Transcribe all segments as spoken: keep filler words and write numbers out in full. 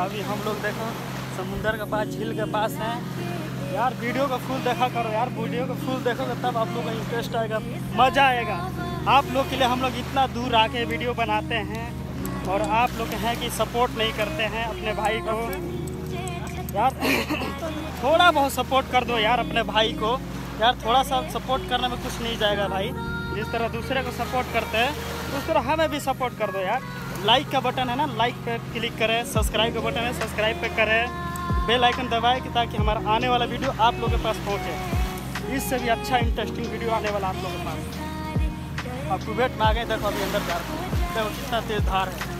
अभी हम लोग देखो समुंदर के पास, झील के पास हैं यार। वीडियो का फुल देखा करो यार, वीडियो का फुल देखोगे तब आप लोग का इंटरेस्ट आएगा, मज़ा आएगा। आप लोग के लिए हम लोग इतना दूर आके वीडियो बनाते हैं और आप लोग हैं कि सपोर्ट नहीं करते हैं अपने भाई को। यार थोड़ा बहुत सपोर्ट कर दो यार अपने भाई को यार, थोड़ा सा सपोर्ट करने में कुछ नहीं जाएगा भाई। जिस तरह दूसरे को सपोर्ट करते हैं उस तरह हमें भी सपोर्ट कर दो यार। लाइक का बटन है ना, लाइक पे क्लिक करें, सब्सक्राइब का बटन है, सब्सक्राइब पे करें, बेल आइकन दबाएं कि ताकि हमारा आने वाला वीडियो आप लोगों के पास पहुंचे। इससे भी अच्छा इंटरेस्टिंग वीडियो आने वाला आप लोगों के पास। अब कुवेट में आ गए, देखो अभी अंदर जा रहे हैं, देखो कितना तेज धार है।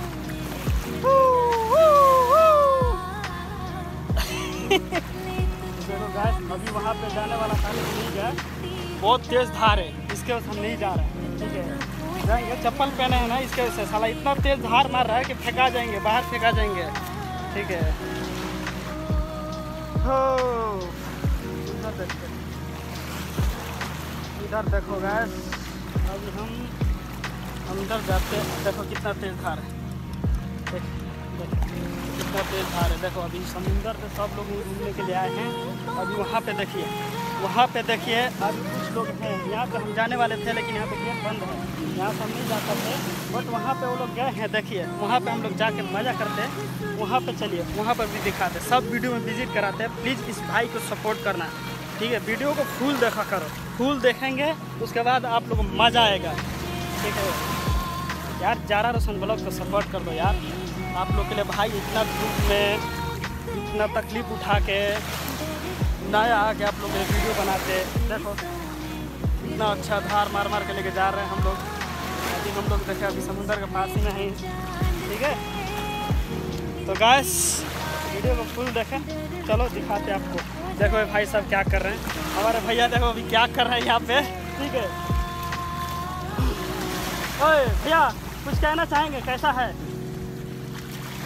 अभी वहाँ पे जाने वाला पानी ठीक है, बहुत तेज धार है, इसके वजह से हम नहीं जा रहे हैं, ठीक है। जाएंगे चप्पल पहने हैं ना, इसके वजह से साला इतना तेज धार मार रहा है कि फेंका जाएंगे, बाहर फेंका जाएंगे, ठीक है। हो इधर देखो, इधर देखो गैस, अब हम अंदर जाते हैं। देखो कितना तेज धार है, कितना तेज धार है। देखो अभी समुंदर पे सब लोग घूमने के लिए आए हैं, अभी वहाँ पे देखिए, वहाँ पे देखिए अभी कुछ लोग हैं। यहाँ पर हम जाने वाले थे लेकिन यहाँ पे गेट बंद है, यहाँ पर हम नहीं जा सकते, बट वहाँ पे वो लोग गए हैं। देखिए वहाँ पे हम लोग जाके मज़ा करते हैं, वहाँ पे चलिए, वहाँ पर भी दिखाते, सब वीडियो में विजिट कराते हैं। प्लीज़ इस भाई को सपोर्ट करना, ठीक है। वीडियो को फुल देखा करो, फुल देखेंगे उसके बाद आप लोग को मज़ा आएगा, ठीक है यार। जारा रोशन ब्लॉग को सपोर्ट कर दो यार, आप लोग के लिए भाई इतना धूप में इतना तकलीफ उठा के नया आके आप लोग वीडियो बनाते। देखो इतना अच्छा धार मार मार के लेके जा रहे हैं हम लोग। अभी हम लोग देखे अभी समुंदर के पास ही में है, ठीक है। तो गैस वीडियो को फुल देखें, चलो दिखाते आपको। देखो भाई साहब क्या कर रहे हैं, हमारे भैया देखो अभी क्या कर रहे हैं यहाँ पे, ठीक है। ओए भैया कुछ कहना चाहेंगे, कैसा है?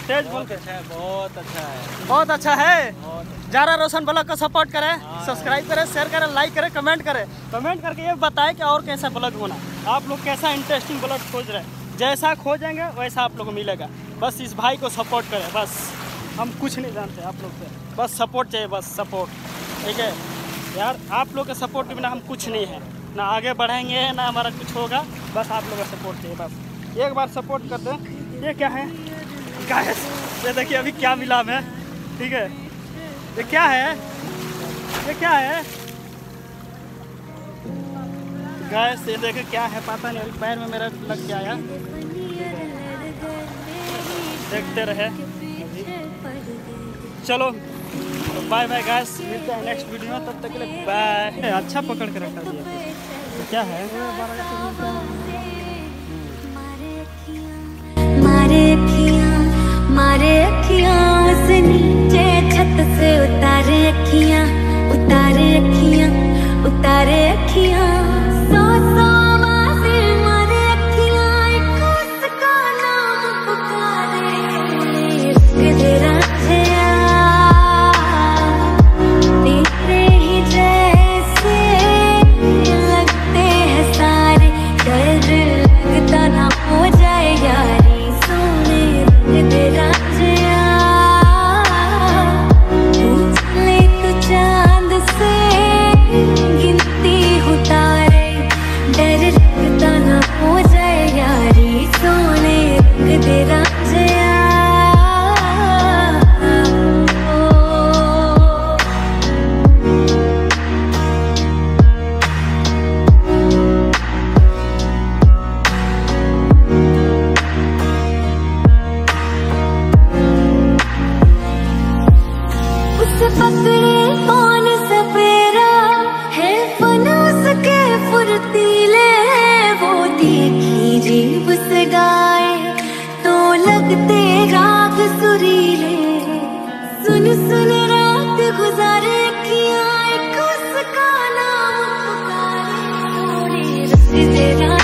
तेज बोल के। बहुत अच्छा है, बहुत अच्छा है। जारा रोशन ब्लॉग को सपोर्ट करें, सब्सक्राइब करें, शेयर करें, लाइक करें, कमेंट करें। कमेंट करके ये बताएं कि और कैसा ब्लॉग होना, आप लोग कैसा इंटरेस्टिंग ब्लॉग खोज रहे हैं। जैसा खोजेंगे वैसा आप लोग को मिलेगा। बस इस भाई को सपोर्ट करें, बस हम कुछ नहीं जानते आप लोग से, बस सपोर्ट चाहिए, बस सपोर्ट, ठीक है यार। आप लोग के सपोर्ट के बिना हम कुछ नहीं है, ना आगे बढ़ेंगे ना हमारा कुछ होगा, बस आप लोग का सपोर्ट चाहिए। बस एक बार सपोर्ट कर दें। ये क्या है गाइस, ये देखिए अभी क्या मिला हमें, ठीक है। ये क्या है, ये क्या है गैस, ये देखे क्या है पता नहीं, पैर में मेरा लग के आया। देखते रहे, चलो बाय बाय गैस, मिलते हैं नेक्स्ट वीडियो में, तब तक के लिए बाय। अच्छा पकड़ के रखा दिया, क्या है मारे अखियां, मारे अखियां से नीचे छत से उतारे अखियां, उतारे अखियां, उतारे अखियां, सौ सौ मारे मारे अखियां, एक उसका नाम पुकारे, उसके तेरा छया तेरे ही जैसे लगते हैं सारे, दर्द लगता ना हो जाए यारी सोने, उसके तेरा पकड़े कौन सपेरा है, फना सके फुर्तीले है वो, देखी जीव से गाए तो लगते राग सुरीले, सुन सुन रात गुजारे किया, एक उसका नाम पुकारे, थोड़े रस्ते तेरा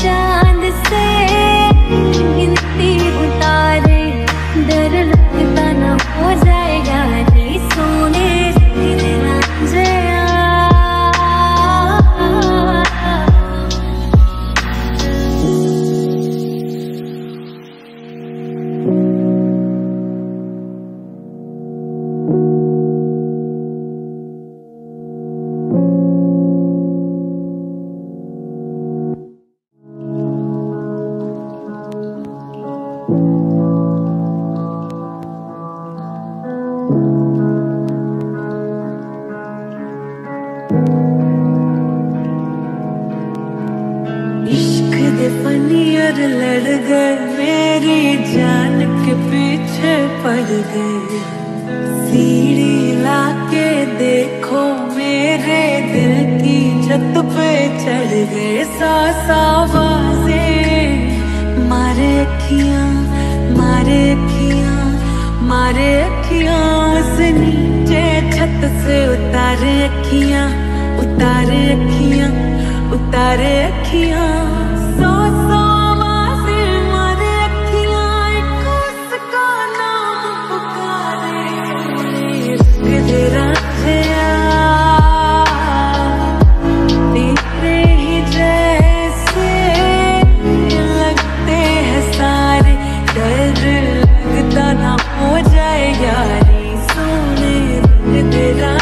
चांद से। बेदफनियर लड़ गए, मेरी जान के पीछे पड़ गए। सीढ़ी लाके देखो मेरे दिल की छत पे चढ़ गए। सास आवाजें मारे अखियाँ, मारे अखियाँ, मारे अखियाँ, से नीचे छत से उतारे अखियाँ, उतारे अखियाँ, उतारे अखियाँ। सौ सौ आवाज़े मारे अखियाँ, एक उसका नाम पुकारे। तेरे ही जैसे लगते हैं सारे, डर लगता ना हो जाए यारी। सोने तेरा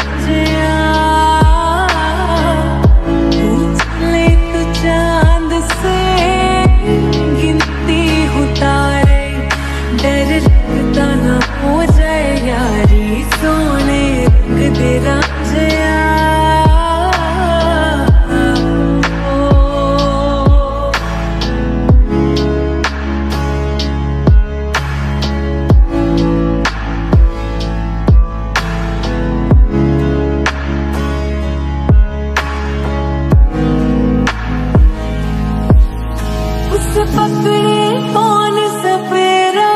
पकड़े कौन सपेरा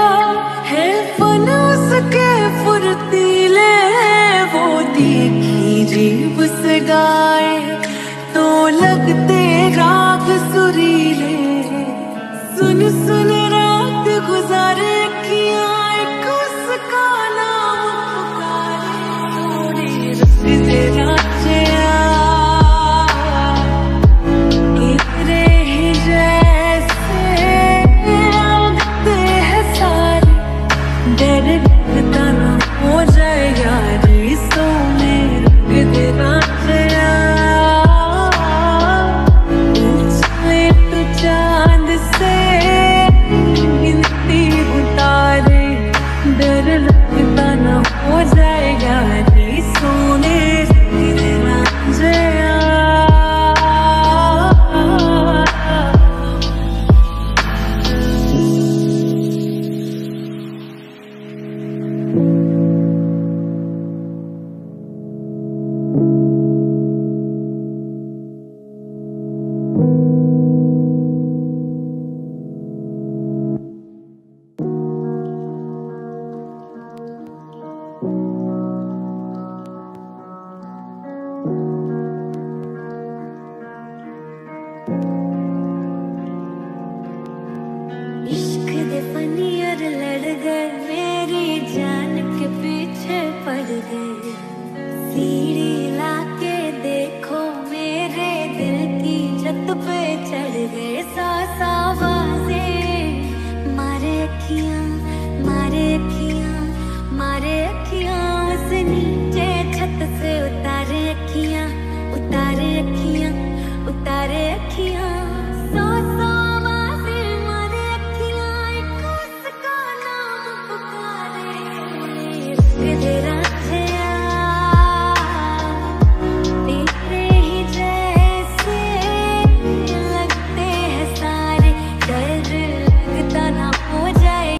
है, फना सके फुर्तीले है वो। देखी जीभ से गाए तो लगते राग सुरीले। सुन सुन रात गुजारे किया, एक उसका नाम पुकारे। बेदफनियर लड़ गए, मेरी जान के पीछे पड़ गए। सीढ़ी लाके देखो मेरे दिल की छत पे चढ़ गए। सास आवाजें मारे अखियाँ, मारे अखियाँ, मारे अखियाँ, से नीचे छत से उतारे अखियाँ, उतारे अखियाँ, उतारे अखियाँ। तेरा